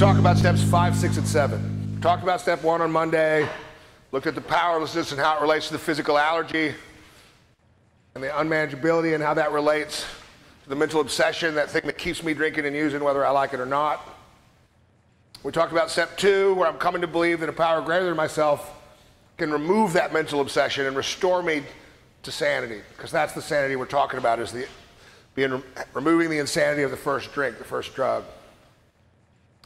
talk about steps 5, 6, and 7. We talked about step 1 on Monday, looked at the powerlessness and how it relates to the physical allergy and the unmanageability and how that relates to the mental obsession, that thing that keeps me drinking and using whether I like it or not. We talked about step 2, where I'm coming to believe that a power greater than myself can remove that mental obsession and restore me to sanity, because that's the sanity we're talking about, is the removing the insanity of the first drink, the first drug.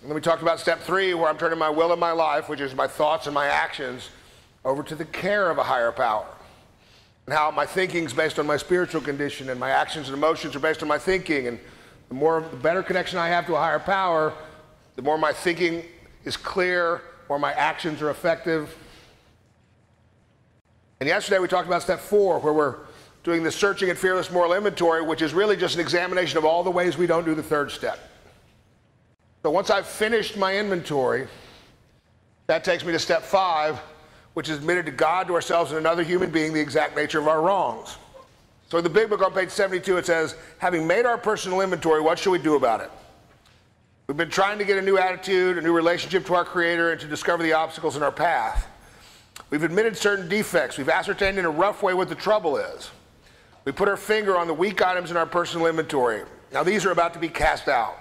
And then we talked about step 3, where I'm turning my will and my life, which is my thoughts and my actions, over to the care of a higher power, and how my thinking's based on my spiritual condition and my actions and emotions are based on my thinking, and the better connection I have to a higher power, the more my thinking is clear, the more my actions are effective. And yesterday we talked about step 4, where we're doing the searching and fearless moral inventory, which is really just an examination of all the ways we don't do the third step. So once I've finished my inventory, that takes me to step 5, which is admitted to God, to ourselves, and another human being, the exact nature of our wrongs. So in the Big Book on page 72, it says, having made our personal inventory, what should we do about it? We've been trying to get a new attitude, a new relationship to our Creator, and to discover the obstacles in our path. We've admitted certain defects. We've ascertained in a rough way what the trouble is. We put our finger on the weak items in our personal inventory. Now these are about to be cast out.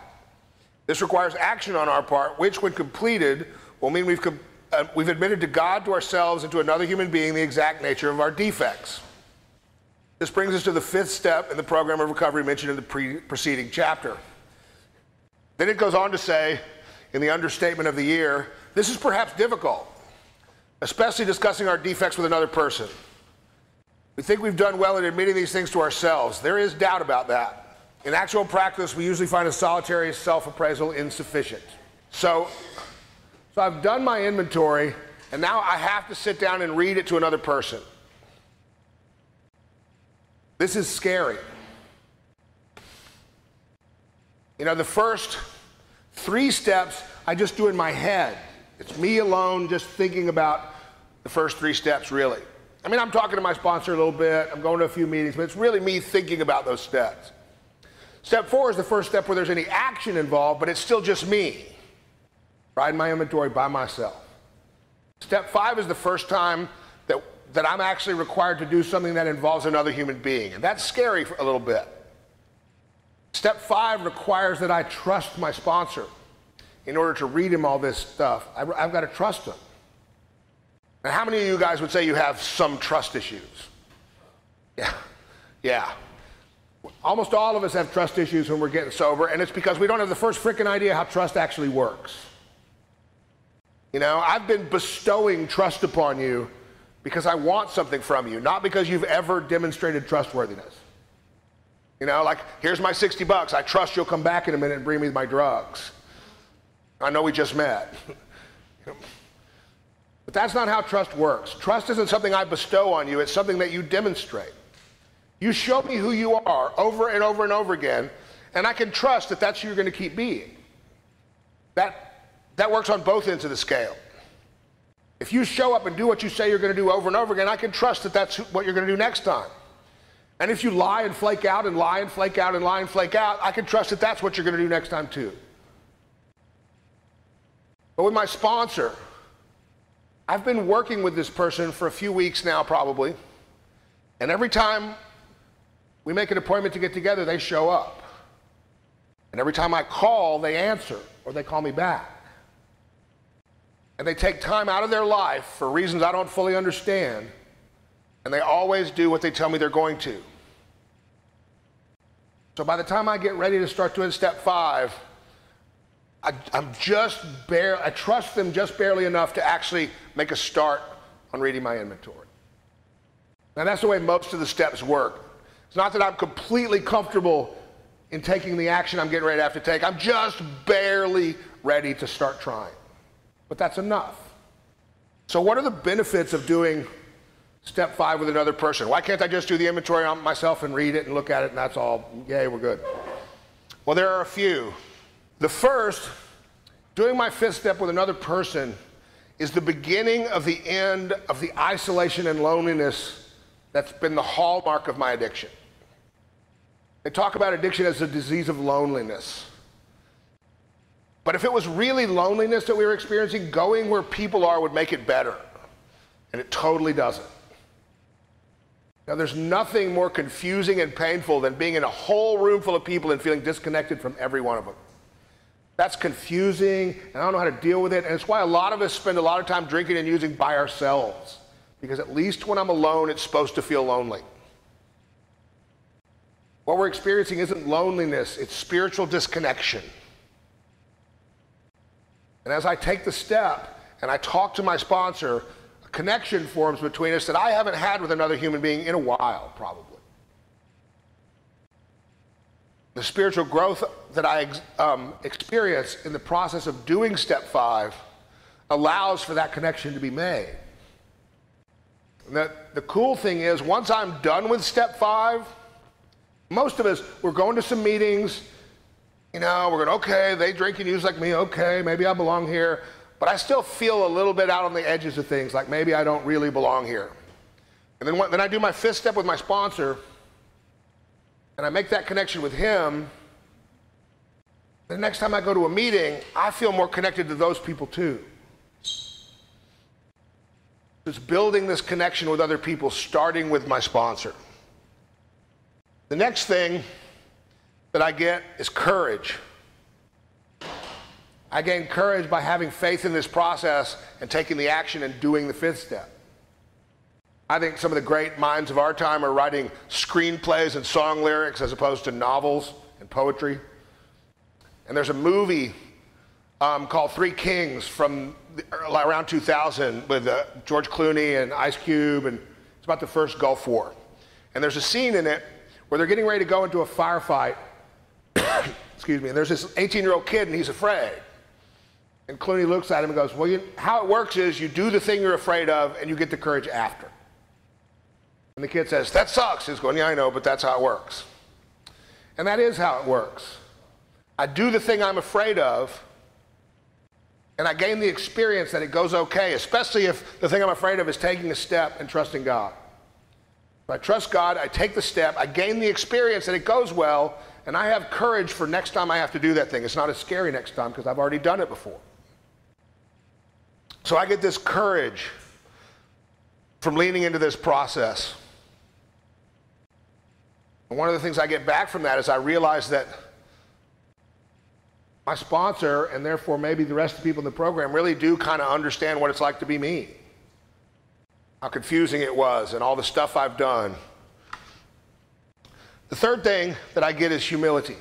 This requires action on our part, which when completed will mean we've admitted to God, to ourselves, and to another human being the exact nature of our defects. This brings us to the 5th step in the program of recovery mentioned in the preceding chapter. Then it goes on to say, in the understatement of the year, this is perhaps difficult, especially discussing our defects with another person. We think we've done well in admitting these things to ourselves. There is doubt about that. In actual practice, we usually find a solitary self-appraisal insufficient. So I've done my inventory, and now I have to sit down and read it to another person. This is scary. You know, the first 3 steps I just do in my head. It's me alone just thinking about the first 3 steps, really. I mean, I'm talking to my sponsor a little bit, I'm going to a few meetings, but it's really me thinking about those steps. Step 4 is the first step where there's any action involved, but it's still just me, riding my inventory by myself. Step 5 is the first time that I'm actually required to do something that involves another human being, and that's scary for a little bit. Step 5 requires that I trust my sponsor. In order to read him all this stuff, I've got to trust him. Now, how many of you guys would say you have some trust issues? Yeah. Almost all of us have trust issues when we're getting sober, and it's because we don't have the first frickin' idea how trust actually works. You know, I've been bestowing trust upon you because I want something from you, not because you've ever demonstrated trustworthiness. You know, like, here's my $60, I trust you'll come back in a minute and bring me my drugs. I know we just met. But that's not how trust works. Trust isn't something I bestow on you, it's something that you demonstrate. You show me who you are over and over and over again, and I can trust that that's who you're going to keep being. That works on both ends of the scale. If you show up and do what you say you're going to do over and over again, I can trust that that's what you're going to do next time. And if you lie and flake out and lie and flake out and lie and flake out, I can trust that that's what you're going to do next time too. But with my sponsor, I've been working with this person for a few weeks now, probably, and every time we make an appointment to get together, they show up. And every time I call, they answer, or they call me back. And they take time out of their life for reasons I don't fully understand, and they always do what they tell me they're going to. So by the time I get ready to start doing step 5, I trust them just barely enough to actually make a start on reading my inventory. Now that's the way most of the steps work. It's not that I'm completely comfortable in taking the action I'm getting ready to have to take. I'm just barely ready to start trying. But that's enough. So what are the benefits of doing step 5 with another person? Why can't I just do the inventory on myself and read it and look at it and that's all, yay, we're good? Well, there are a few. The first, doing my 5th step with another person, is the beginning of the end of the isolation and loneliness that's been the hallmark of my addiction. They talk about addiction as a disease of loneliness. But if it was really loneliness that we were experiencing, going where people are would make it better. And it totally doesn't. Now, there's nothing more confusing and painful than being in a whole room full of people and feeling disconnected from every one of them. That's confusing, and I don't know how to deal with it, and it's why a lot of us spend a lot of time drinking and using by ourselves, because at least when I'm alone, it's supposed to feel lonely. What we're experiencing isn't loneliness, it's spiritual disconnection. And as I take the step and I talk to my sponsor, a connection forms between us that I haven't had with another human being in a while, probably. The spiritual growth that I experience in the process of doing step 5 allows for that connection to be made. And the cool thing is, once I'm done with step 5, most of us, we're going to some meetings, you know, we're going, okay, they drink and use like me, okay, maybe I belong here, but I still feel a little bit out on the edges of things, like maybe I don't really belong here. And then I do my 5th step with my sponsor, and I make that connection with him. The next time I go to a meeting, I feel more connected to those people too. It's building this connection with other people, starting with my sponsor. The next thing that I get is courage. I gain courage by having faith in this process and taking the action and doing the 5th step. I think some of the great minds of our time are writing screenplays and song lyrics as opposed to novels and poetry. And there's a movie called 3 Kings from around 2000 with George Clooney and Ice Cube, and it's about the first Gulf War. And there's a scene in it where they're getting ready to go into a firefight. Excuse me. And there's this 18-year-old kid, and he's afraid. And Clooney looks at him and goes, well, how it works is you do the thing you're afraid of, and you get the courage after. And the kid says, that sucks. He's going, yeah, I know, but that's how it works. And that is how it works. I do the thing I'm afraid of, and I gain the experience that it goes okay, especially if the thing I'm afraid of is taking a step and trusting God. If I trust God, I take the step, I gain the experience that it goes well, and I have courage for next time I have to do that thing. It's not as scary next time because I've already done it before. So I get this courage from leaning into this process. And one of the things I get back from that is I realize that my sponsor, and therefore maybe the rest of the people in the program, really do kind of understand what it's like to be me. How confusing it was and all the stuff I've done. The third thing that I get is humility.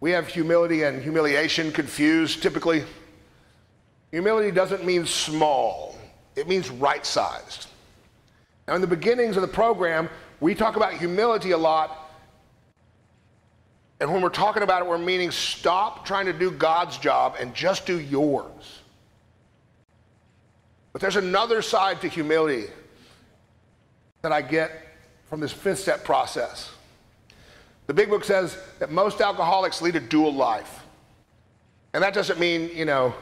We have humility and humiliation confused typically. Humility doesn't mean small. It means right-sized. Now, in the beginnings of the program, we talk about humility a lot. And when we're talking about it, we're meaning stop trying to do God's job and just do yours. But there's another side to humility that I get from this 5th step process. The Big Book says that most alcoholics lead a dual life. And that doesn't mean, you know,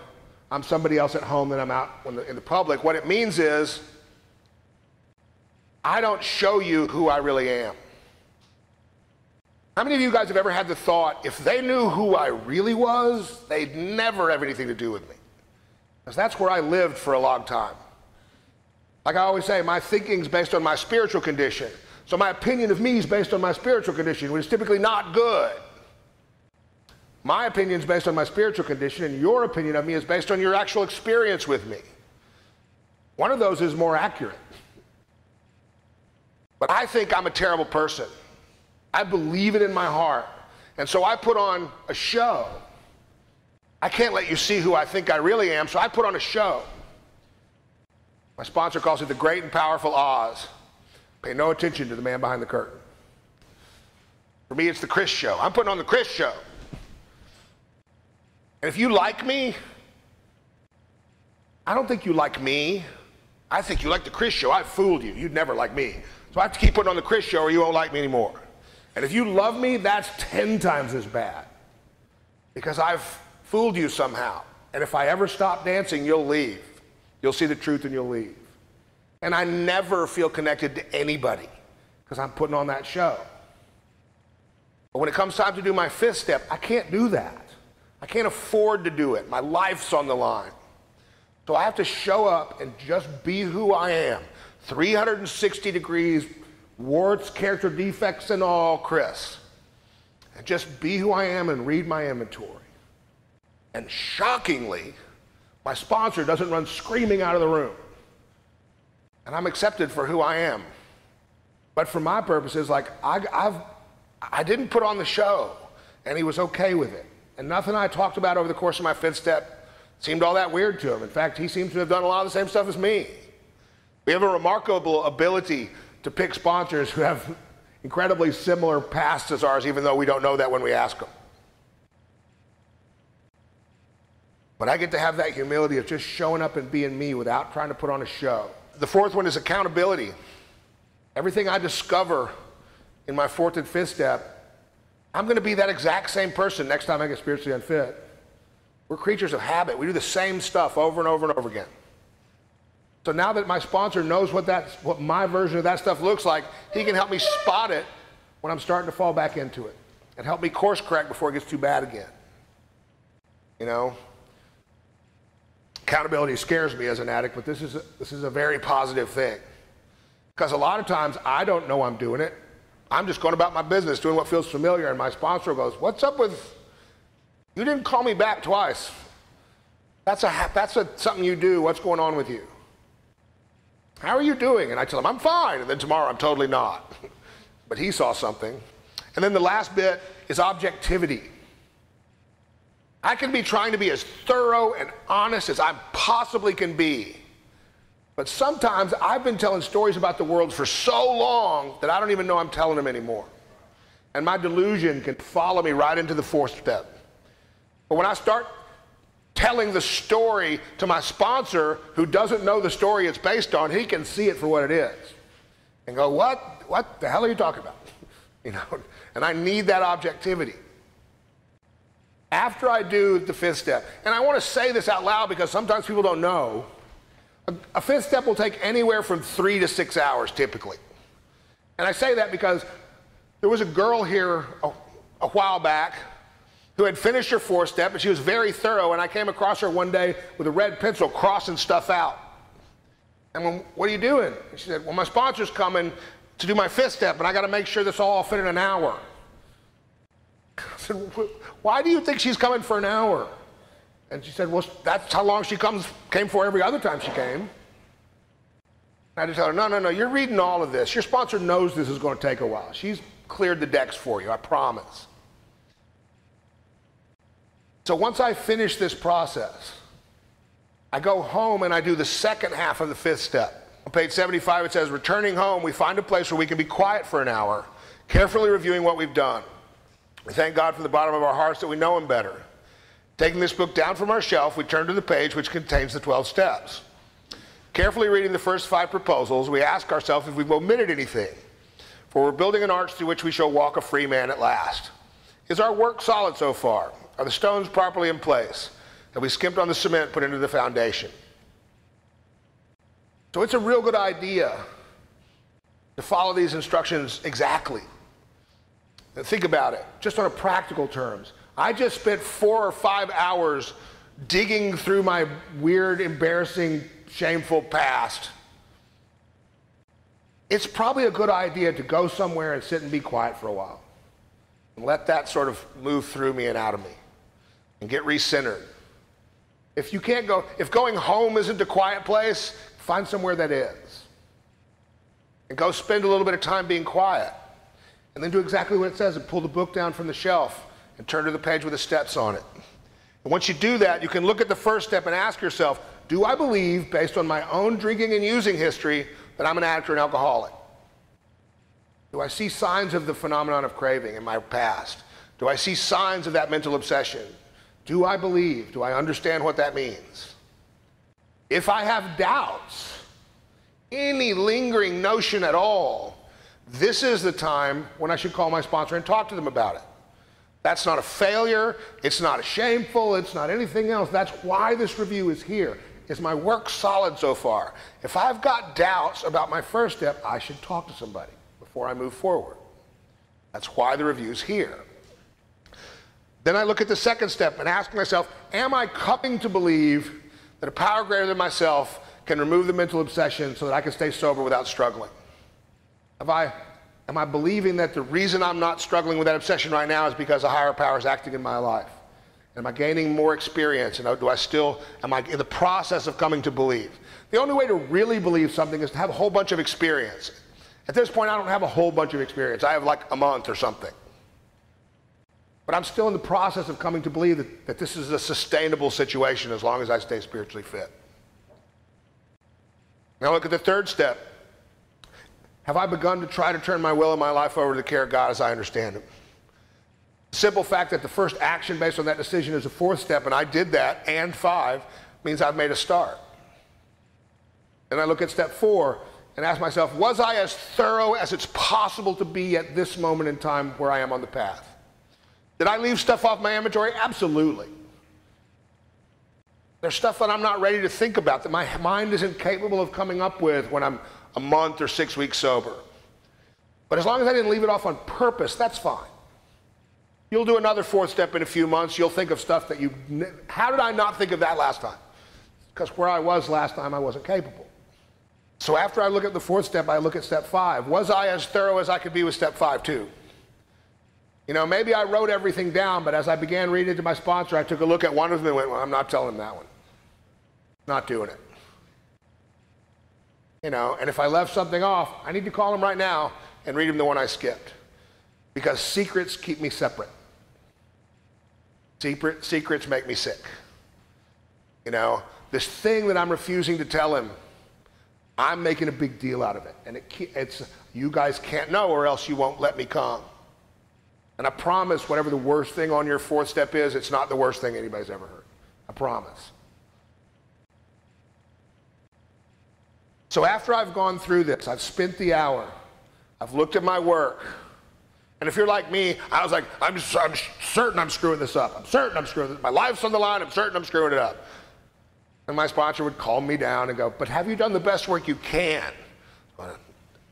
I'm somebody else at home than I'm out in the public. What it means is I don't show you who I really am. How many of you guys have ever had the thought, if they knew who I really was, they'd never have anything to do with me? Because that's where I lived for a long time. Like I always say, my thinking's based on my spiritual condition. So my opinion of me is based on my spiritual condition, which is typically not good. My opinion's based on my spiritual condition, and your opinion of me is based on your actual experience with me. One of those is more accurate. But I think I'm a terrible person. I believe it in my heart. And so I put on a show. I can't let you see who I think I really am, so I put on a show. My sponsor calls it the great and powerful Oz. Pay no attention to the man behind the curtain. For me, it's the Chris show. I'm putting on the Chris show. And if you like me, I don't think you like me. I think you like the Chris show. I fooled you. You'd never like me. So I have to keep putting on the Chris show or you won't like me anymore. And if you love me, that's 10 times as bad because I've fooled you somehow. And if I ever stop dancing, you'll leave. You'll see the truth and you'll leave. And I never feel connected to anybody because I'm putting on that show. But when it comes time to do my 5th step, I can't do that. I can't afford to do it. My life's on the line. So I have to show up and just be who I am. 360 degrees, warts, character defects, and all, Chris. And just be who I am and read my inventory. And shockingly, my sponsor doesn't run screaming out of the room. And I'm accepted for who I am. But for my purposes, like, I didn't put on the show, and he was okay with it. And nothing I talked about over the course of my fifth step seemed all that weird to him. In fact, he seems to have done a lot of the same stuff as me. We have a remarkable ability to pick sponsors who have incredibly similar pasts as ours, even though we don't know that when we ask them. But I get to have that humility of just showing up and being me without trying to put on a show. The fourth one is accountability. Everything I discover in my fourth and fifth step, I'm going to be that exact same person next time I get spiritually unfit. We're creatures of habit. We do the same stuff over and over and over again. So now that my sponsor knows what my version of that stuff looks like, he can help me spot it when I'm starting to fall back into it and help me course correct before it gets too bad again. You know? Accountability scares me as an addict, but this is a very positive thing. Because a lot of times, I don't know I'm doing it. I'm just going about my business, doing what feels familiar, and my sponsor goes, what's up with, you didn't call me back twice. That's something you do. What's going on with you? How are you doing? And I tell him, I'm fine. And then tomorrow, I'm totally not. But he saw something. And then the last bit is objectivity. I can be trying to be as thorough and honest as I possibly can be. But sometimes I've been telling stories about the world for so long that I don't even know I'm telling them anymore. And my delusion can follow me right into the fourth step. But when I start telling the story to my sponsor who doesn't know the story it's based on, he can see it for what it is and go, what the hell are you talking about? You know, and I need that objectivity. After I do the fifth step, and I want to say this out loud because sometimes people don't know, a fifth step will take anywhere from 3 to 6 hours typically. And I say that because there was a girl here a while back who had finished her fourth step, and she was very thorough, and I came across her one day with a red pencil crossing stuff out. And I went, what are you doing? And she said, well, my sponsor's coming to do my fifth step, and I got to make sure this all fit in an hour. I said, why do you think she's coming for an hour? And she said, well, that's how long she came for every other time she came. And I just told her, no, you're reading all of this. Your sponsor knows this is going to take a while. She's cleared the decks for you, I promise. So once I finish this process, I go home and I do the second half of the fifth step. On page 75, it says, returning home, we find a place where we can be quiet for an hour, carefully reviewing what we've done. We thank God from the bottom of our hearts that we know Him better. Taking this book down from our shelf, we turn to the page which contains the 12 steps. Carefully reading the first 5 proposals, we ask ourselves if we've omitted anything, for we're building an arch through which we shall walk a free man at last. Is our work solid so far? Are the stones properly in place? Have we skimped on the cement put into the foundation? So it's a real good idea to follow these instructions exactly. Now think about it, just on a practical terms. I just spent 4 or 5 hours digging through my weird, embarrassing, shameful past. It's probably a good idea to go somewhere and sit and be quiet for a while and let that sort of move through me and out of me and get recentered. If you can't go, if going home isn't a quiet place, find somewhere that is and go spend a little bit of time being quiet. And then do exactly what it says and pull the book down from the shelf and turn to the page with the steps on it. And once you do that, you can look at the first step and ask yourself, do I believe, based on my own drinking and using history, that I'm an addict or an alcoholic? Do I see signs of the phenomenon of craving in my past? Do I see signs of that mental obsession? Do I believe? Do I understand what that means? If I have doubts, any lingering notion at all, this is the time when I should call my sponsor and talk to them about it. That's not a failure. It's not a shameful. It's not anything else. That's why this review is here. Is my work solid so far? If I've got doubts about my first step, I should talk to somebody before I move forward. That's why the review's here. Then I look at the second step and ask myself, am I coming to believe that a power greater than myself can remove the mental obsession so that I can stay sober without struggling? Am I believing that the reason I'm not struggling with that obsession right now is because a higher power is acting in my life? Am I gaining more experience? And do I still, am I in the process of coming to believe? The only way to really believe something is to have a whole bunch of experience. At this point, I don't have a whole bunch of experience. I have like a month or something. But I'm still in the process of coming to believe that this is a sustainable situation as long as I stay spiritually fit. Now look at the third step. Have I begun to try to turn my will and my life over to the care of God as I understand it? The simple fact that the first action based on that decision is the fourth step, and I did that, and five, means I've made a start. And I look at step four and ask myself, was I as thorough as it's possible to be at this moment in time where I am on the path? Did I leave stuff off my inventory? Absolutely. There's stuff that I'm not ready to think about, that my mind isn't capable of coming up with when I'm a month or 6 weeks sober. But as long as I didn't leave it off on purpose, that's fine. You'll do another fourth step in a few months. You'll think of stuff that you, how did I not think of that last time? Because where I was last time, I wasn't capable. So after I look at the fourth step, I look at step five. Was I as thorough as I could be with step five too? You know, maybe I wrote everything down, but as I began reading it to my sponsor, I took a look at one of them and went, well, I'm not telling him that one. Not doing it. You know, and if I left something off, I need to call him right now and read him the one I skipped. Because secrets keep me separate. Secrets make me sick. You know, this thing that I'm refusing to tell him, I'm making a big deal out of it. And it's, you guys can't know or else you won't let me come. And I promise, whatever the worst thing on your fourth step is, it's not the worst thing anybody's ever heard. I promise. So after I've gone through this, I've spent the hour, I've looked at my work, and if you're like me, I was like, I'm certain I'm screwing this up. I'm certain I'm screwing this up. My life's on the line. I'm certain I'm screwing it up. And my sponsor would calm me down and go, but have you done the best work you can? Well,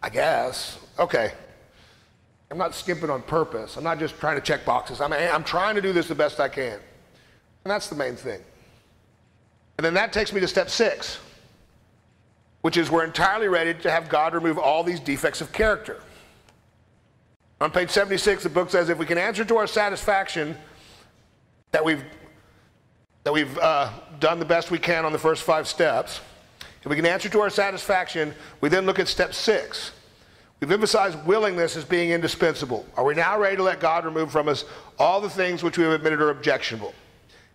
I guess. Okay. I'm not skipping on purpose. I'm not just trying to check boxes. I'm trying to do this the best I can. And that's the main thing. And then that takes me to step six, which is we're entirely ready to have God remove all these defects of character. On page 76, the book says, if we can answer to our satisfaction that we've done the best we can on the first five steps, if we can answer to our satisfaction, we then look at step six. We've emphasized willingness as being indispensable. Are we now ready to let God remove from us all the things which we have admitted are objectionable?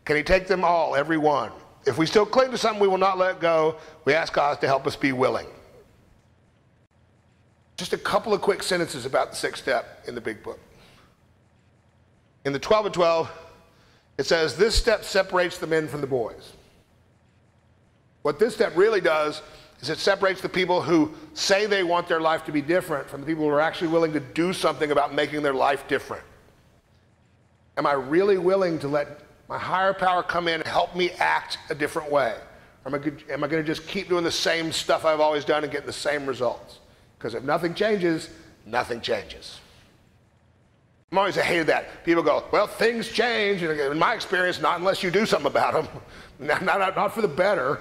Can he take them all, every one? If we still cling to something we will not let go, we ask God to help us be willing. Just a couple of quick sentences about the sixth step in the Big Book. In the 12 and 12, it says, this step separates the men from the boys. What this step really does is it separates the people who say they want their life to be different from the people who are actually willing to do something about making their life different. Am I really willing to let my higher power come in and help me act a different way? Or am I going to just keep doing the same stuff I've always done and get the same results? Because if nothing changes, nothing changes. I'm always hated that. People go, well, things change. And in my experience, not unless you do something about them. Not for the better.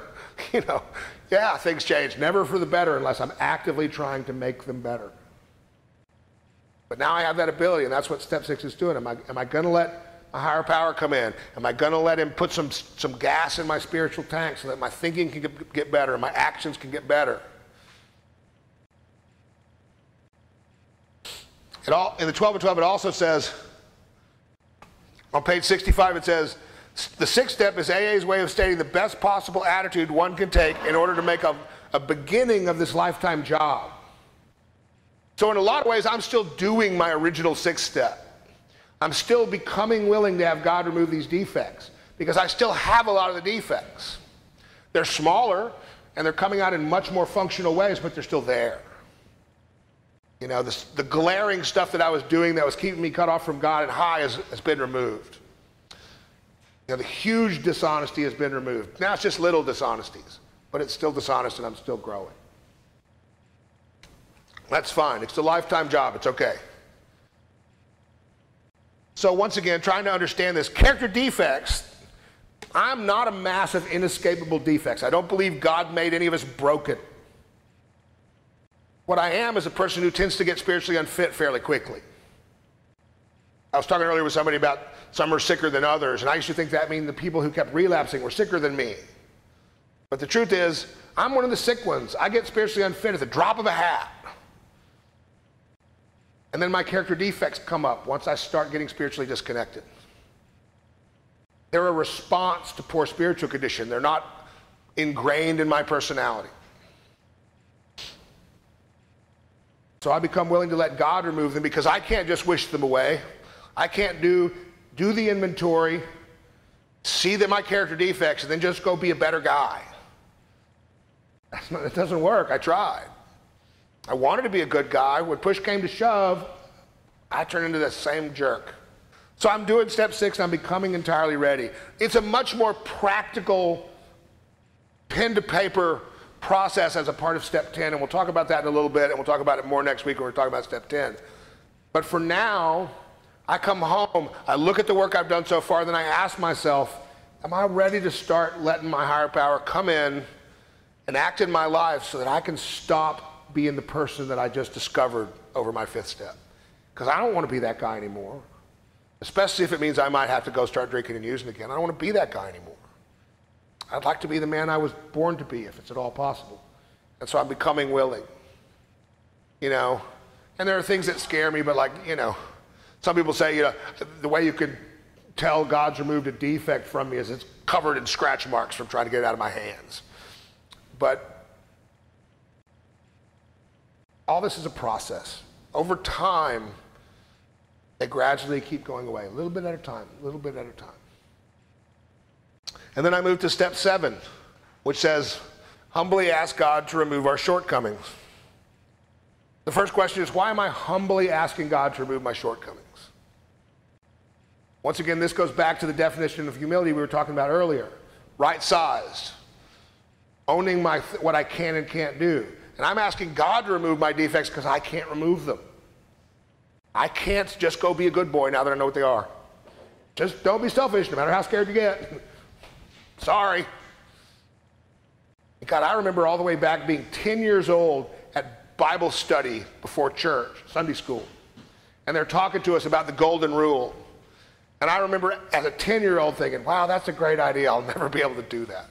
You know, yeah, things change. Never for the better unless I'm actively trying to make them better. But now I have that ability, and that's what step six is doing. Am I going to let a higher power come in? Am I going to let him put some gas in my spiritual tank so that my thinking can get better and my actions can get better? In the 12 and 12, it also says, on page 65, it says, the sixth step is AA's way of stating the best possible attitude one can take in order to make a beginning of this lifetime job. So in a lot of ways, I'm still doing my original sixth step. I'm still becoming willing to have God remove these defects because I still have a lot of the defects. They're smaller and they're coming out in much more functional ways, but they're still there. You know, the glaring stuff that I was doing that was keeping me cut off from God and high has been removed. You know, the huge dishonesty has been removed. Now it's just little dishonesties, but it's still dishonest and I'm still growing. That's fine. It's a lifetime job. It's okay. So once again, trying to understand this. Character defects. I'm not a mass of inescapable defects. I don't believe God made any of us broken. What I am is a person who tends to get spiritually unfit fairly quickly. I was talking earlier with somebody about some are sicker than others, and I used to think that meant the people who kept relapsing were sicker than me. But the truth is, I'm one of the sick ones. I get spiritually unfit at the drop of a hat. And then my character defects come up once I start getting spiritually disconnected. They're a response to poor spiritual condition. They're not ingrained in my personality. So I become willing to let God remove them, because I can't just wish them away. I can't do the inventory, see that my character defects, and then just go be a better guy. That doesn't work. I tried. I wanted to be a good guy. When push came to shove, I turned into the same jerk. So I'm doing step 6. I'm becoming entirely ready. It's a much more practical pen to paper process as a part of step 10, and we'll talk about that in a little bit, and we'll talk about it more next week when we're talking about step 10. But for now, I come home, I look at the work I've done so far, then I ask myself, am I ready to start letting my higher power come in and act in my life so that I can stop being the person that I just discovered over my 5th step? Because I don't want to be that guy anymore, especially if it means I might have to go start drinking and using again. I don't want to be that guy anymore. I'd like to be the man I was born to be, if it's at all possible. And so I'm becoming willing, you know. And there are things that scare me, but like, you know, some people say, you know, the way you could tell God's removed a defect from me is it's covered in scratch marks from trying to get it out of my hands. But all this is a process. Over time, they gradually keep going away, a little bit at a time, a little bit at a time. And then I move to step 7, which says, humbly ask God to remove our shortcomings. The first question is, why am I humbly asking God to remove my shortcomings? Once again, this goes back to the definition of humility we were talking about earlier, right-sized, owning what I can and can't do. And I'm asking God to remove my defects because I can't remove them. I can't just go be a good boy now that I know what they are. Just don't be selfish, no matter how scared you get. Sorry. God, I remember all the way back being 10 years old at Bible study before church, Sunday school. And they're talking to us about the golden rule. And I remember as a 10-year-old thinking, wow, that's a great idea. I'll never be able to do that.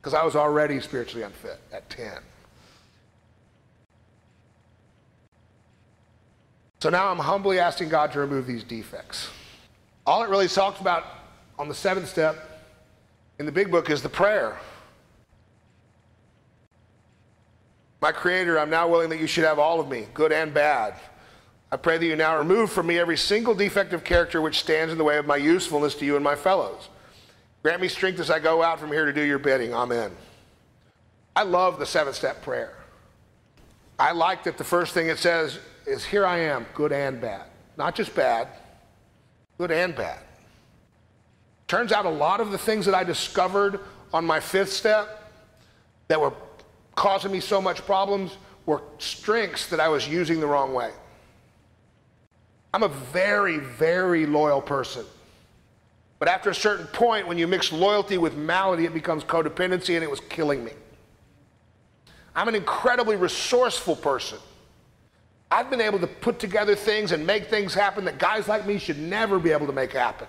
Because I was already spiritually unfit at 10. So now I'm humbly asking God to remove these defects. All it really talks about on the 7th step in the Big Book is the prayer. My Creator, I'm now willing that you should have all of me, good and bad. I pray that you now remove from me every single defect of character which stands in the way of my usefulness to you and my fellows. Grant me strength as I go out from here to do your bidding. Amen. I love the 7th step prayer. I like that the first thing it says is, here I am, good and bad. Not just bad, good and bad. Turns out a lot of the things that I discovered on my 5th step that were causing me so much problems were strengths that I was using the wrong way. I'm a very, very loyal person. But after a certain point, when you mix loyalty with malady, it becomes codependency, and it was killing me. I'm an incredibly resourceful person. I've been able to put together things and make things happen that guys like me should never be able to make happen.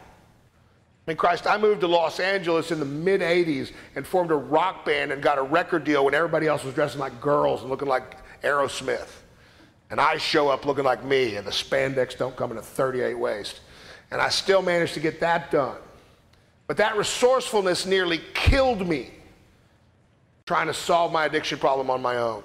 I mean, Christ, I moved to Los Angeles in the mid-80s and formed a rock band and got a record deal when everybody else was dressing like girls and looking like Aerosmith. And I show up looking like me, and the spandex don't come in a 38 waist. And I still managed to get that done. But that resourcefulness nearly killed me trying to solve my addiction problem on my own.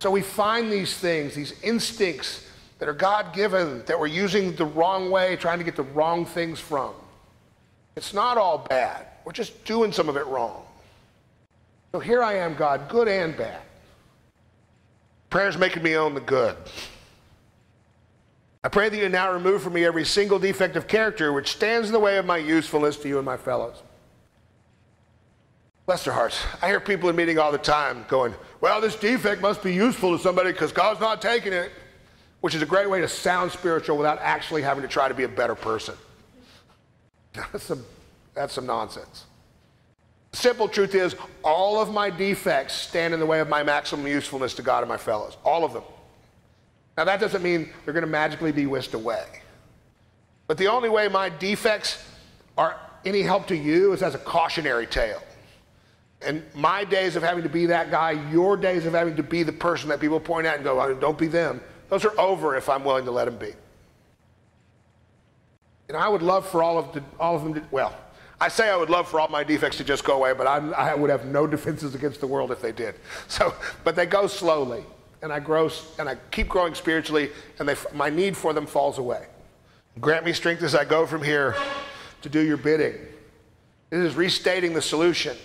So we find these things, these instincts that are God-given, that we're using the wrong way, trying to get the wrong things from. It's not all bad. We're just doing some of it wrong. So here I am, God, good and bad. Prayer's making me own the good. I pray that you now remove from me every single defect of character which stands in the way of my usefulness to you and my fellows. Bless their hearts. I hear people in meeting all the time going, well, this defect must be useful to somebody because God's not taking it. which is a great way to sound spiritual without actually having to try to be a better person. That's some nonsense. The simple truth is, all of my defects stand in the way of my maximum usefulness to God and my fellows. All of them. Now, that doesn't mean they're going to magically be whisked away. But the only way my defects are any help to you is as a cautionary tale. And my days of having to be that guy, your days of having to be the person that people point at and go, oh, don't be them, those are over if I'm willing to let them be. And I would love for all of them to, well, I say I would love for all my defects to just go away, but I would have no defenses against the world if they did. So, but they go slowly, and I grow, and I keep growing spiritually, and my need for them falls away. Grant me strength as I go from here to do your bidding. This is restating the solution.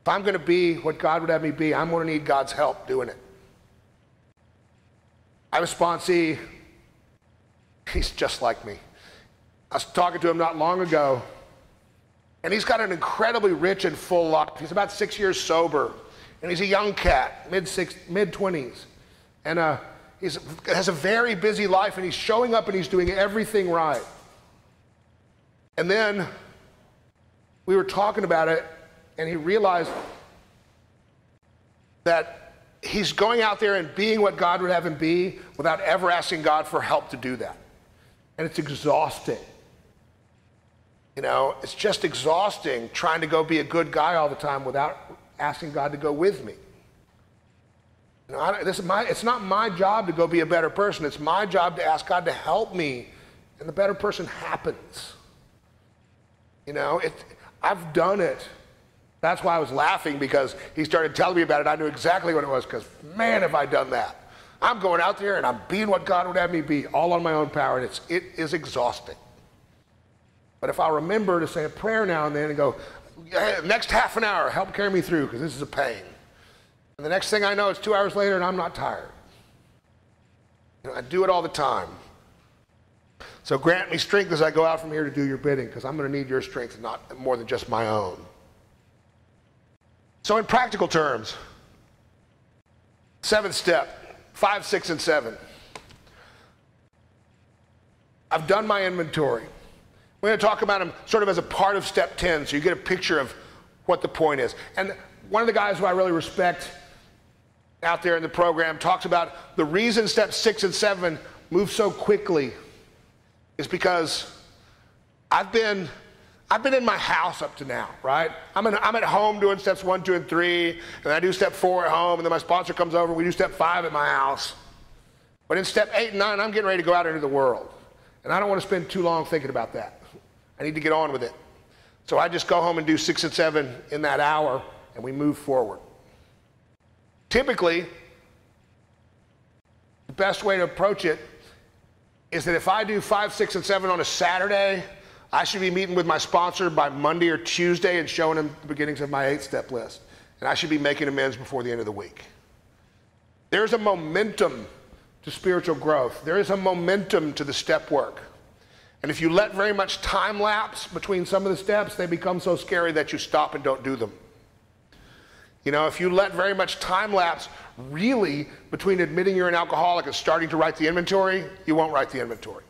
If I'm going to be what God would have me be, I'm going to need God's help doing it. I was sponsee. He's just like me. I was talking to him not long ago, and he's got an incredibly rich and full life. He's about 6 years sober, and he's a young cat, mid-20s. And he has a very busy life, and he's showing up, and he's doing everything right. And then we were talking about it, and he realized that he's going out there and being what God would have him be without ever asking God for help to do that. And it's exhausting. You know, it's just exhausting trying to go be a good guy all the time without asking God to go with me. You know, it's not my job to go be a better person. It's my job to ask God to help me, and the better person happens. You know, I've done it. That's why I was laughing, because he started telling me about it. I knew exactly what it was, because, man, have I done that. I'm going out there, and I'm being what God would have me be, all on my own power, and it is exhausting. But if I remember to say a prayer now and then and go, hey, next half an hour, help carry me through, because this is a pain. And the next thing I know, it's 2 hours later, and I'm not tired. You know, I do it all the time. So grant me strength as I go out from here to do your bidding, because I'm going to need your strength, not more than just my own. So in practical terms, seventh step, 5, 6, and 7. I've done my inventory. We're going to talk about them sort of as a part of step 10, so you get a picture of what the point is. And one of the guys who I really respect out there in the program talks about the reason steps 6 and 7 move so quickly is because I've been in my house up to now, right? I'm at home doing steps 1, 2, and 3, and I do step 4 at home, and then my sponsor comes over, and we do step 5 at my house. But in step 8 and 9, I'm getting ready to go out into the world, and I don't want to spend too long thinking about that. I need to get on with it. So I just go home and do 6 and 7 in that hour, and we move forward. Typically, the best way to approach it is that if I do 5, 6, and 7 on a Saturday, I should be meeting with my sponsor by Monday or Tuesday and showing him the beginnings of my 8th step list. And I should be making amends before the end of the week. There's a momentum to spiritual growth. There is a momentum to the step work. And if you let very much time lapse between some of the steps, they become so scary that you stop and don't do them. You know, if you let very much time lapse really between admitting you're an alcoholic and starting to write the inventory, you won't write the inventory.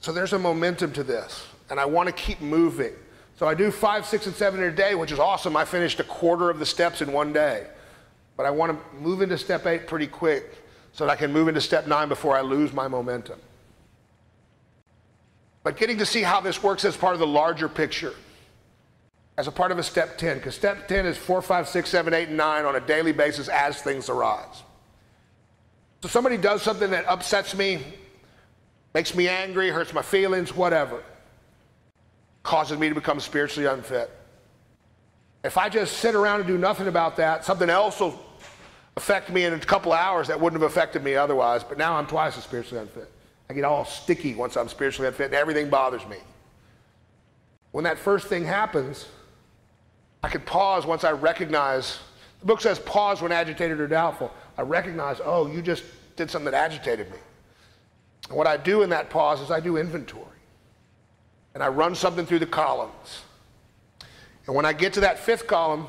So there's a momentum to this, and I want to keep moving. So I do 5, 6, and 7 in a day, which is awesome. I finished a quarter of the steps in one day. But I want to move into step 8 pretty quick so that I can move into step 9 before I lose my momentum. But getting to see how this works as part of the larger picture, as a part of a step 10, because step 10 is 4, 5, 6, 7, 8, and 9 on a daily basis as things arise. So somebody does something that upsets me, makes me angry, hurts my feelings, whatever, causes me to become spiritually unfit. If I just sit around and do nothing about that, something else will affect me in a couple hours that wouldn't have affected me otherwise, but now I'm twice as spiritually unfit. I get all sticky once I'm spiritually unfit, and everything bothers me. When that first thing happens, I can pause once I recognize. The book says pause when agitated or doubtful. I recognize, oh, you just did something that agitated me. And what I do in that pause is I do inventory. And I run something through the columns. And when I get to that 5th column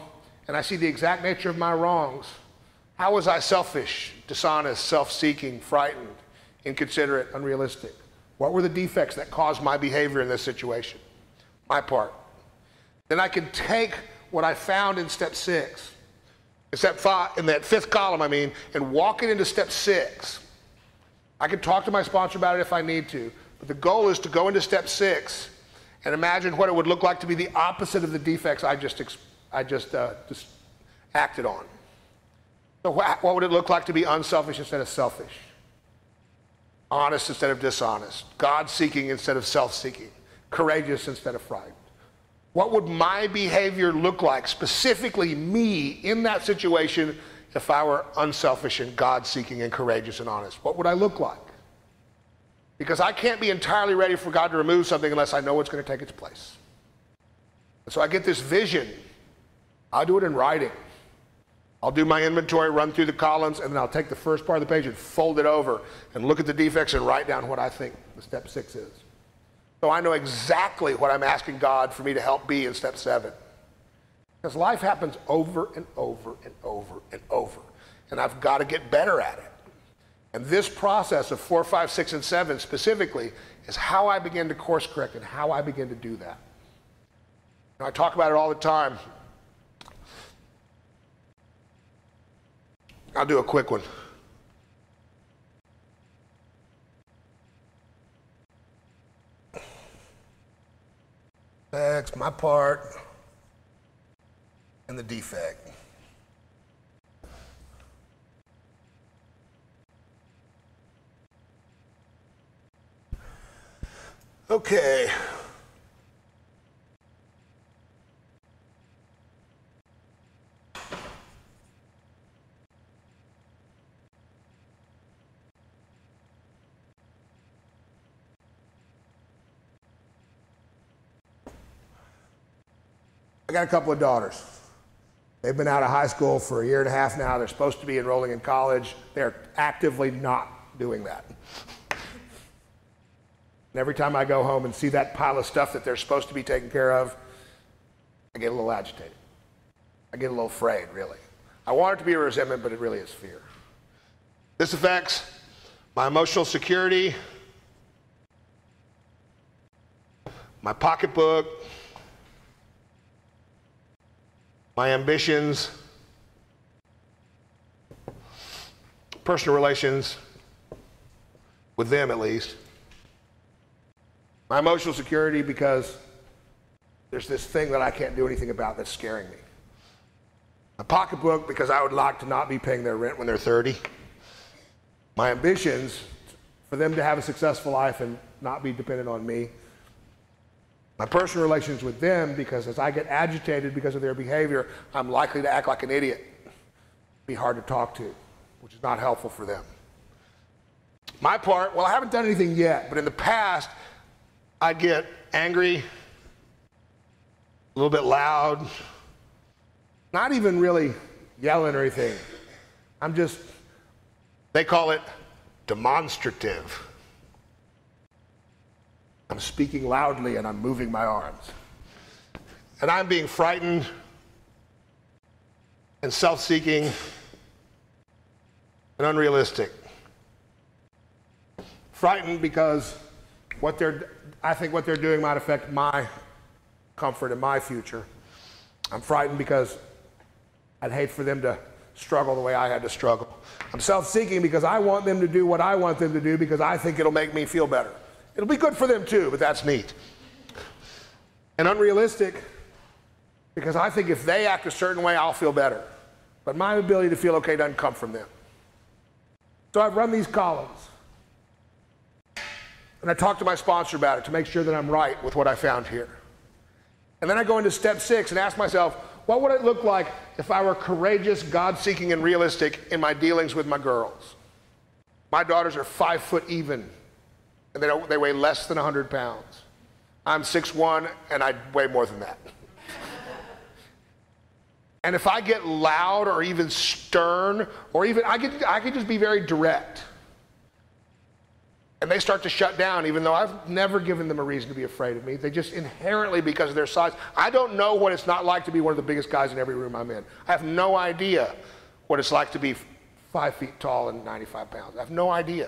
and I see the exact nature of my wrongs, how was I selfish, dishonest, self-seeking, frightened? inconsiderate, unrealistic? What were the defects that caused my behavior in this situation? My part. Then I can take what I found in step 6, in step 5, in that fifth column, I mean, and walk it into step 6. I can talk to my sponsor about it if I need to, but the goal is to go into step 6 and imagine what it would look like to be the opposite of the defects I just acted on. So what would it look like to be unselfish instead of selfish? Honest instead of dishonest. God-seeking instead of self-seeking. Courageous instead of frightened. What would my behavior look like, specifically me, in that situation if I were unselfish and God-seeking and courageous and honest? What would I look like? Because I can't be entirely ready for God to remove something unless I know what's going to take its place. And so I get this vision. I'll do it in writing. I'll do my inventory, run through the columns, and then I'll take the first part of the page and fold it over and look at the defects and write down what I think the step 6 is. So I know exactly what I'm asking God for me to help be in step 7. Because life happens over and over and over and over. And I've got to get better at it. And this process of 4, 5, 6, and 7 specifically is how I begin to course correct and how I begin to do that. And I talk about it all the time. I'll do a quick one. That's my part and the defect. Okay. I got a couple of daughters. They've been out of high school for 1.5 years now. They're supposed to be enrolling in college. They're actively not doing that. And every time I go home and see that pile of stuff that they're supposed to be taking care of, I get a little agitated. I get a little afraid, really. I want it to be a resentment, but it really is fear. This affects my emotional security, my pocketbook, my ambitions, personal relations, with them at least. My emotional security, because there's this thing that I can't do anything about that's scaring me. My pocketbook, because I would like to not be paying their rent when they're 30. My ambitions, for them to have a successful life and not be dependent on me. My personal relations with them, because as I get agitated because of their behavior, I'm likely to act like an idiot. Be hard to talk to, which is not helpful for them. My part, well, I haven't done anything yet, but in the past, I'd get angry, a little bit loud, not even really yelling or anything. I'm just, they call it demonstrative. I'm speaking loudly and I'm moving my arms. And I'm being frightened and self-seeking and unrealistic. Frightened because I think what they're doing might affect my comfort and my future. I'm frightened because I'd hate for them to struggle the way I had to struggle. I'm self-seeking because I want them to do what I want them to do because I think it'll make me feel better. It'll be good for them too, but that's neat. And unrealistic because I think if they act a certain way, I'll feel better. But my ability to feel okay doesn't come from them. So I've run these columns. And I talk to my sponsor about it to make sure that I'm right with what I found here. And then I go into step 6 and ask myself, what would it look like if I were courageous, God-seeking, and realistic in my dealings with my girls? My daughters are 5 foot even, and they weigh less than 100 pounds. I'm 6'1", and I weigh more than that. And if I get loud or even stern, or even, I could just be very direct. And they start to shut down, even though I've never given them a reason to be afraid of me. They just inherently, because of their size, I don't know what it's not like to be one of the biggest guys in every room I'm in. I have no idea what it's like to be 5 feet tall and 95 pounds. I have no idea.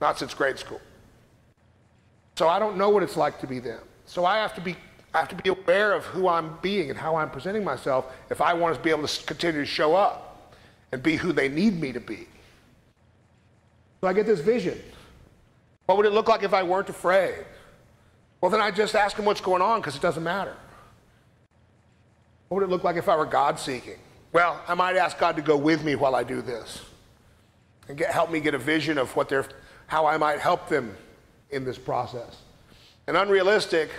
not since grade school. So I don't know what it's like to be them. So I have to be aware of who I'm being and how I'm presenting myself if I want to be able to continue to show up and be who they need me to be. So I get this vision. What would it look like if I weren't afraid? Well, then I just ask him what's going on because it doesn't matter. What would it look like if I were God-seeking? Well, I might ask God to go with me while I do this and help me get a vision of what they're, how I might help them in this process. And unrealistic,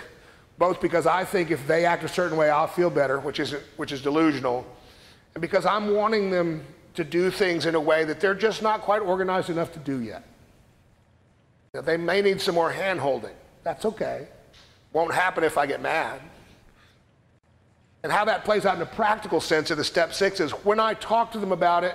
both because I think if they act a certain way, I'll feel better, which is delusional, and because I'm wanting them to do things in a way that they're just not quite organized enough to do yet. Now, they may need some more hand-holding. That's okay. Won't happen if I get mad. And how that plays out in a practical sense of the step 6 is when I talk to them about it,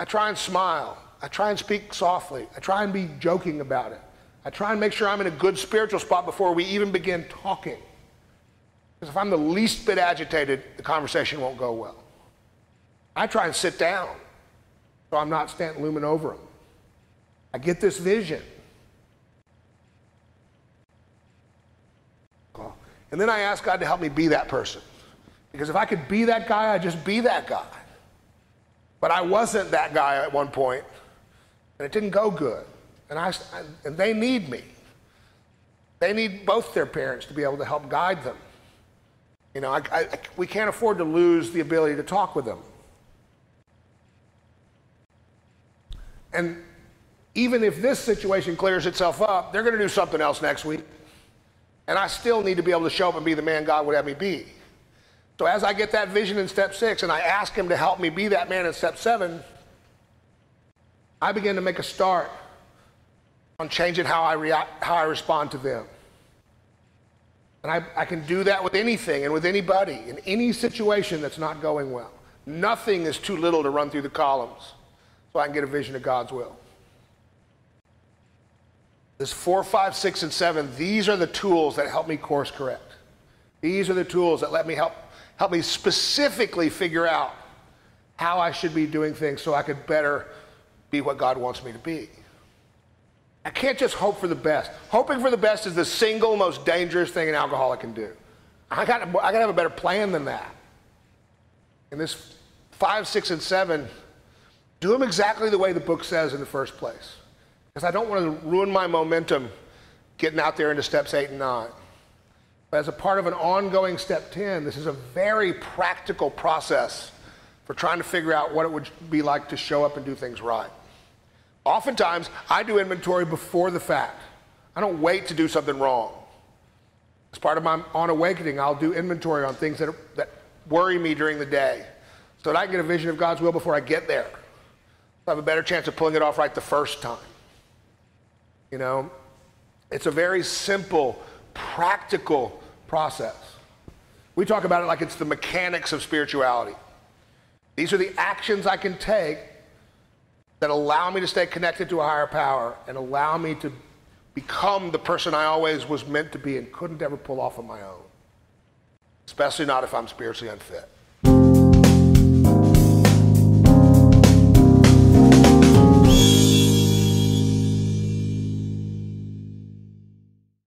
I try and smile. I try and speak softly. I try and be joking about it. I try and make sure I'm in a good spiritual spot before we even begin talking. Because if I'm the least bit agitated, the conversation won't go well. I try and sit down so I'm not standing looming over them. I get this vision. And then I ask God to help me be that person. Because if I could be that guy, I'd just be that guy. But I wasn't that guy at one point, and it didn't go good. And and they need me. They need both their parents to be able to help guide them. You know, we can't afford to lose the ability to talk with them. And even if this situation clears itself up, they're going to do something else next week. And I still need to be able to show up and be the man God would have me be. So as I get that vision in step 6 and I ask him to help me be that man in step 7, I begin to make a start on changing how I respond to them. And I can do that with anything and with anybody in any situation that's not going well. Nothing is too little to run through the columns so I can get a vision of God's will. This 4, 5, 6, and 7, these are the tools that help me course correct. These are the tools that let me help me specifically figure out how I should be doing things so I could better be what God wants me to be. I can't just hope for the best. Hoping for the best is the single most dangerous thing an alcoholic can do. I gotta have a better plan than that. And this 5, 6, and 7, do them exactly the way the book says in the first place. Because I don't want to ruin my momentum getting out there into steps 8 and 9. But as a part of an ongoing step 10, this is a very practical process for trying to figure out what it would be like to show up and do things right. Oftentimes, I do inventory before the fact. I don't wait to do something wrong. As part of my on awakening, I'll do inventory on things that worry me during the day so that I can get a vision of God's will before I get there. I have a better chance of pulling it off right the first time. You know, it's a very simple, practical process. We talk about it like it's the mechanics of spirituality. These are the actions I can take that allow me to stay connected to a higher power and allow me to become the person I always was meant to be and couldn't ever pull off on my own, especially not if I'm spiritually unfit.